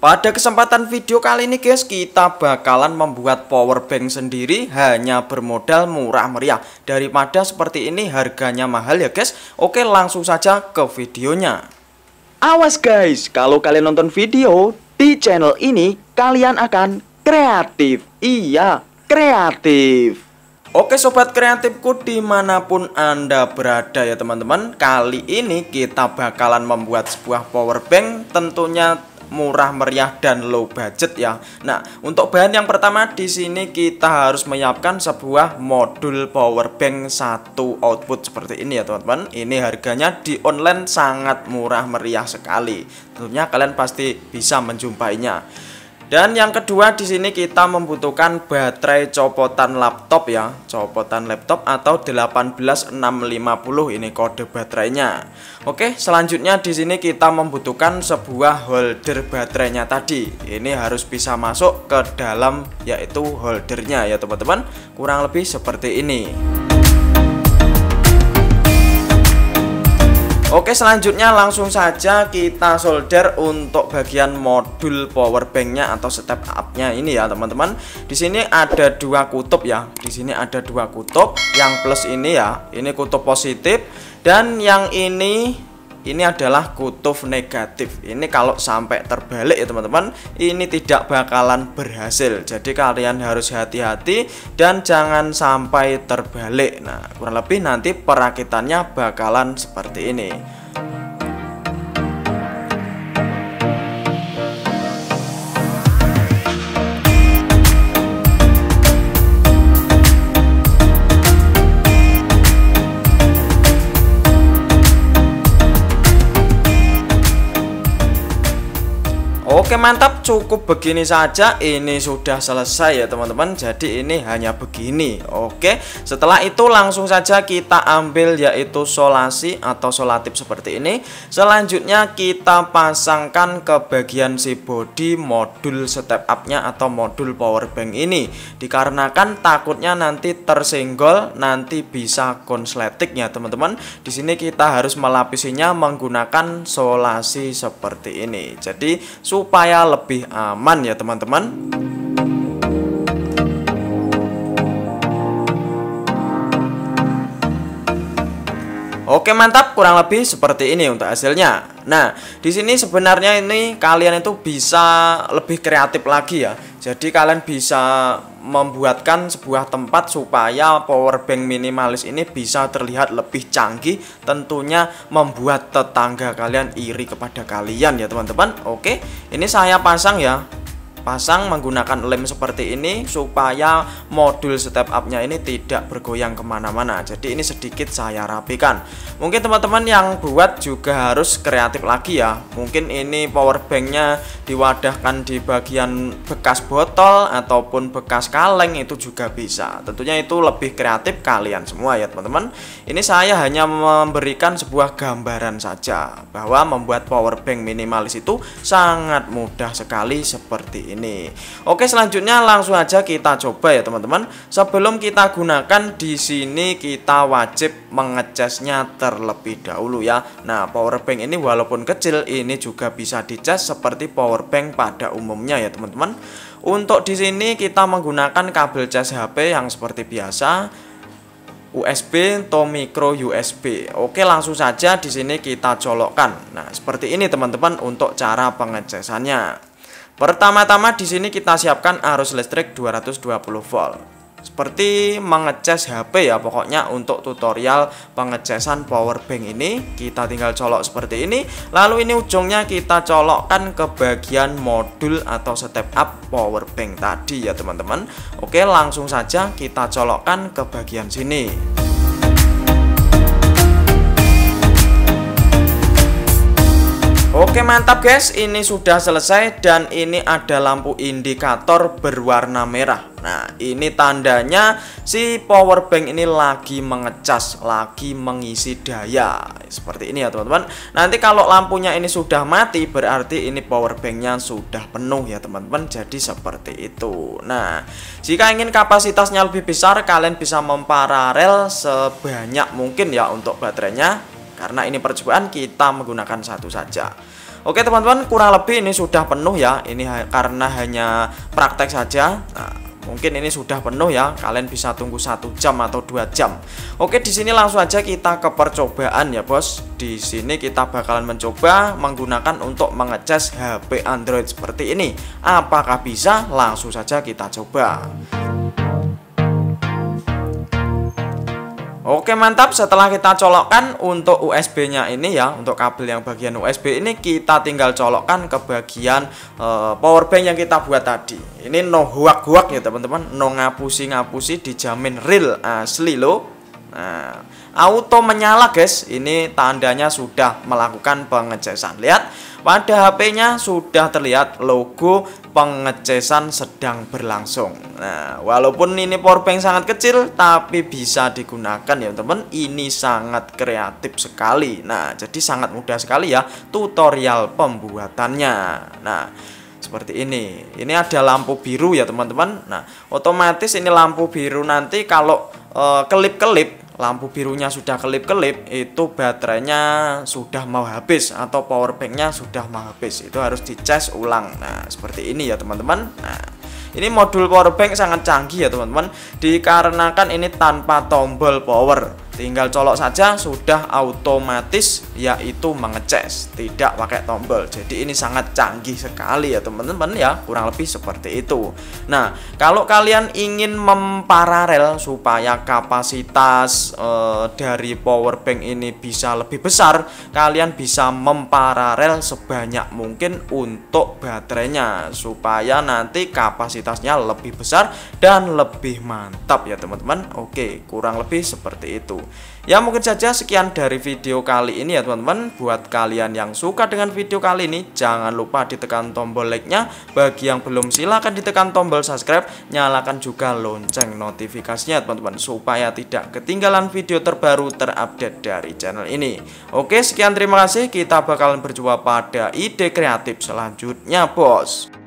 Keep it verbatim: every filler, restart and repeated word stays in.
Pada kesempatan video kali ini guys, kita bakalan membuat power bank sendiri hanya bermodal murah meriah. Daripada seperti ini harganya mahal ya guys. Oke, langsung saja ke videonya. Awas guys, kalau kalian nonton video di channel ini kalian akan kreatif. Iya, kreatif. Oke sobat kreatifku, dimanapun Anda berada ya teman-teman, kali ini kita bakalan membuat sebuah power bank tentunya murah meriah dan low budget ya. Nah, untuk bahan yang pertama di sini kita harus menyiapkan sebuah modul power bank satu output seperti ini ya teman-teman. Ini harganya di online sangat murah meriah sekali. Tentunya kalian pasti bisa menjumpainya. Dan yang kedua di sini kita membutuhkan baterai copotan laptop ya, copotan laptop atau satu delapan enam lima nol ini kode baterainya. Oke, selanjutnya di sini kita membutuhkan sebuah holder baterainya tadi. Ini harus bisa masuk ke dalam yaitu holdernya ya teman-teman. Kurang lebih seperti ini. Oke, selanjutnya langsung saja kita solder untuk bagian modul power banknya atau step up-nya ini ya teman-teman. Di sini ada dua kutub ya. Di sini ada dua kutub. Yang plus ini ya, ini kutub positif, dan yang ini ini adalah kutub negatif. Ini kalau sampai terbalik ya teman-teman, ini tidak bakalan berhasil. Jadi kalian harus hati-hati dan jangan sampai terbalik. Nah, kurang lebih nanti perakitannya bakalan seperti ini. Oke mantap, cukup begini saja. Ini sudah selesai ya teman-teman. Jadi ini hanya begini. Oke, setelah itu langsung saja kita ambil yaitu solasi atau solatip seperti ini. Selanjutnya kita pasangkan ke bagian si body modul step up-nya atau modul power bank ini. Dikarenakan takutnya nanti tersenggol, nanti bisa konsleting ya teman-teman. Di sini kita harus melapisinya menggunakan solasi seperti ini. Jadi supaya lebih aman ya teman-teman. Oke mantap, kurang lebih seperti ini untuk hasilnya. Nah, di sini sebenarnya ini kalian itu bisa lebih kreatif lagi ya. Jadi kalian bisa membuatkan sebuah tempat supaya power bank minimalis ini bisa terlihat lebih canggih, tentunya membuat tetangga kalian iri kepada kalian ya teman-teman. Oke, ini saya pasang ya. Pasang menggunakan lem seperti ini supaya modul step up-nya ini tidak bergoyang kemana-mana. Jadi ini sedikit saya rapikan. Mungkin teman-teman yang buat juga harus kreatif lagi ya. Mungkin ini power bank-nya diwadahkan di bagian bekas botol ataupun bekas kaleng, itu juga bisa. Tentunya itu lebih kreatif kalian semua ya teman-teman. Ini saya hanya memberikan sebuah gambaran saja bahwa membuat power bank minimalis itu sangat mudah sekali seperti ini. Ini. Oke, selanjutnya langsung aja kita coba ya teman-teman. Sebelum kita gunakan di sini kita wajib mengecasnya terlebih dahulu ya. Nah, power bank ini walaupun kecil ini juga bisa dicas seperti power bank pada umumnya ya teman-teman. Untuk di sini kita menggunakan kabel cas H P yang seperti biasa, U S B atau micro U S B. Oke, langsung saja di sini kita colokkan. Nah, seperti ini teman-teman untuk cara pengecasannya. Pertama-tama di sini kita siapkan arus listrik dua ratus dua puluh volt. Seperti mengecas H P ya, pokoknya untuk tutorial pengecasan power bank ini kita tinggal colok seperti ini. Lalu ini ujungnya kita colokkan ke bagian modul atau step up power bank tadi ya teman-teman. Oke, langsung saja kita colokkan ke bagian sini. Oke mantap guys, ini sudah selesai dan ini ada lampu indikator berwarna merah. Nah, ini tandanya si power bank ini lagi mengecas, lagi mengisi daya. Seperti ini ya teman-teman. Nanti kalau lampunya ini sudah mati berarti ini power banknya sudah penuh ya teman-teman. Jadi seperti itu. Nah, jika ingin kapasitasnya lebih besar kalian bisa memparalel sebanyak mungkin ya untuk baterainya. Karena ini percobaan kita menggunakan satu saja. Oke teman-teman, kurang lebih ini sudah penuh ya. Ini ha karena hanya praktek saja. Nah, mungkin ini sudah penuh ya. Kalian bisa tunggu satu jam atau dua jam. Oke, di sini langsung aja kita ke percobaan ya, bos. Di sini kita bakalan mencoba menggunakan untuk mengecas H P Android seperti ini. Apakah bisa? Langsung saja kita coba. Oke mantap, setelah kita colokkan untuk U S B-nya ini ya, untuk kabel yang bagian U S B ini kita tinggal colokkan ke bagian uh, power bank yang kita buat tadi. Ini no huak-huak ya teman-teman, no ngapusi-ngapusi, dijamin real asli loh. Nah, auto menyala guys, ini tandanya sudah melakukan pengecesan. Lihat, pada H P-nya sudah terlihat logo pengecesan sedang berlangsung. Nah, walaupun ini powerbank sangat kecil, tapi bisa digunakan ya teman. Ini sangat kreatif sekali. Nah, jadi sangat mudah sekali ya tutorial pembuatannya. Nah, seperti ini. Ini ada lampu biru ya teman-teman. Nah, otomatis ini lampu biru nanti kalau kelip-kelip, uh, lampu birunya sudah kelip-kelip, itu baterainya sudah mau habis atau powerbanknya sudah mau habis, itu harus dicas ulang. Nah seperti ini ya teman-teman. Nah ini modul powerbank sangat canggih ya teman-teman, dikarenakan ini tanpa tombol power, tinggal colok saja sudah otomatis yaitu mengecas, tidak pakai tombol. Jadi ini sangat canggih sekali ya teman-teman ya, kurang lebih seperti itu. Nah kalau kalian ingin memparalel supaya kapasitas e, dari powerbank ini bisa lebih besar, kalian bisa memparalel sebanyak mungkin untuk baterainya supaya nanti kapasitas lebih besar dan lebih mantap ya teman-teman. Oke, kurang lebih seperti itu. Ya mungkin saja sekian dari video kali ini ya teman-teman. Buat kalian yang suka dengan video kali ini, jangan lupa ditekan tombol like-nya. Bagi yang belum, silahkan ditekan tombol subscribe. Nyalakan juga lonceng notifikasinya teman-teman, supaya tidak ketinggalan video terbaru terupdate dari channel ini. Oke sekian, terima kasih. Kita bakalan berjumpa pada ide kreatif selanjutnya bos.